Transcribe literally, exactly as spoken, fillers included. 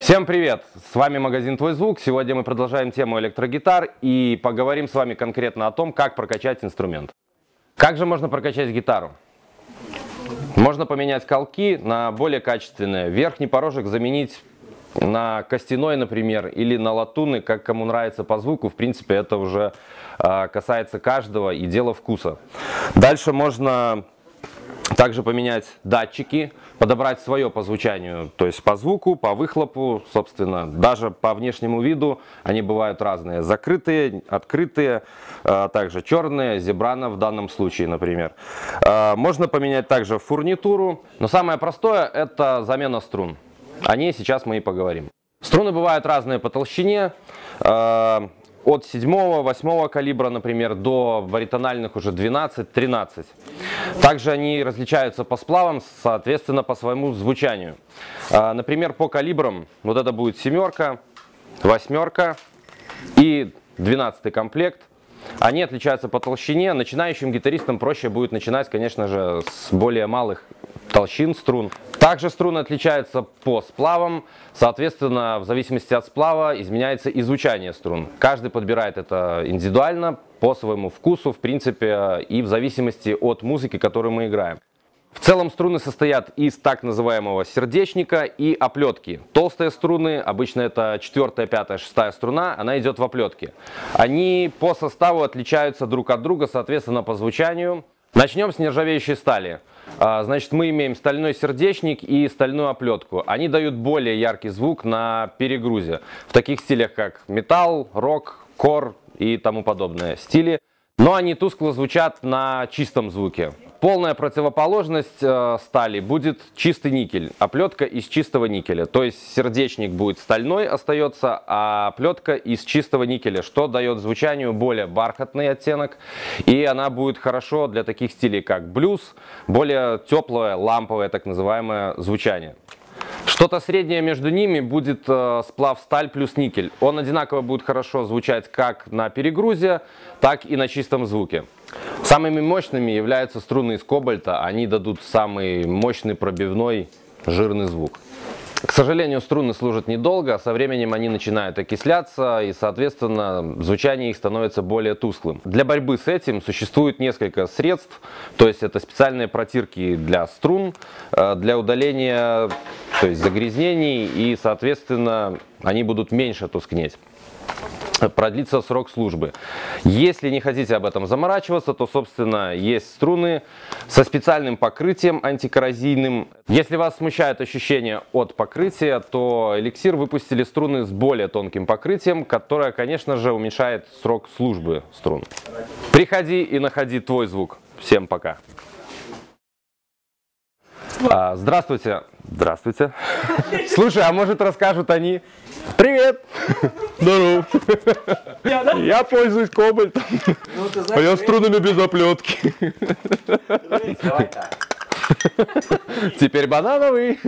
Всем привет! С вами магазин «Твой Звук». Сегодня мы продолжаем тему электрогитар и поговорим с вами конкретно о том, как прокачать инструмент. Как же можно прокачать гитару? Можно поменять колки на более качественные. Верхний порожек заменить на костяной, например, или на латунный, как кому нравится по звуку. В принципе, это уже касается каждого и дело вкуса. Дальше можно также поменять датчики, подобрать свое по звучанию, то есть по звуку, по выхлопу, собственно, даже по внешнему виду. Они бывают разные, закрытые, открытые, а также черные, зебрана в данном случае, например. А можно поменять также фурнитуру, но самое простое – это замена струн. О ней сейчас мы и поговорим. Струны бывают разные по толщине. А от седьмого, восьмого калибра, например, до баритональных уже двенадцать, тринадцать. Также они различаются по сплавам, соответственно, по своему звучанию. Например, по калибрам вот это будет семерка, восьмерка и двенадцатый комплект. Они отличаются по толщине. Начинающим гитаристам проще будет начинать, конечно же, с более малых толщин струн. Также струны отличаются по сплавам, соответственно, в зависимости от сплава изменяется и звучание струн. Каждый подбирает это индивидуально, по своему вкусу, в принципе, и в зависимости от музыки, которую мы играем. В целом струны состоят из так называемого сердечника и оплетки. Толстые струны, обычно это четвёртая, пятая, шестая струна, она идет в оплетке. Они по составу отличаются друг от друга, соответственно, по звучанию. Начнем с нержавеющей стали. Значит, мы имеем стальной сердечник и стальную оплетку. Они дают более яркий звук на перегрузе. В таких стилях, как металл, рок, кор и тому подобное стили. Но они тускло звучат на чистом звуке. Полная противоположность стали будет чистый никель. Оплетка из чистого никеля. То есть сердечник будет стальной, остается, а оплетка из чистого никеля, что дает звучанию более бархатный оттенок. И она будет хорошо для таких стилей, как блюз, более теплое, ламповое, так называемое звучание. Что-то среднее между ними будет э, сплав сталь плюс никель. Он одинаково будет хорошо звучать как на перегрузе, так и на чистом звуке. Самыми мощными являются струны из кобальта. Они дадут самый мощный, пробивной, жирный звук. К сожалению, струны служат недолго, а со временем они начинают окисляться, и, соответственно, звучание их становится более тусклым. Для борьбы с этим существует несколько средств, то есть это специальные протирки для струн, для удаления, то есть загрязнений, и, соответственно, они будут меньше тускнеть. Продлится срок службы. Если не хотите об этом заморачиваться, то, собственно, есть струны со специальным покрытием антикоррозийным. Если вас смущает ощущение от покрытия, то Эликсир выпустили струны с более тонким покрытием, которое, конечно же, уменьшает срок службы струн. Приходи и находи твой звук. Всем пока. Здравствуйте. Здравствуйте. Слушай, а может расскажут они? Привет! Здорово! Я, да? Я пользуюсь кобальтом. Ну, ты знаешь, а я струнами без оплетки. Давай так. Теперь банановый.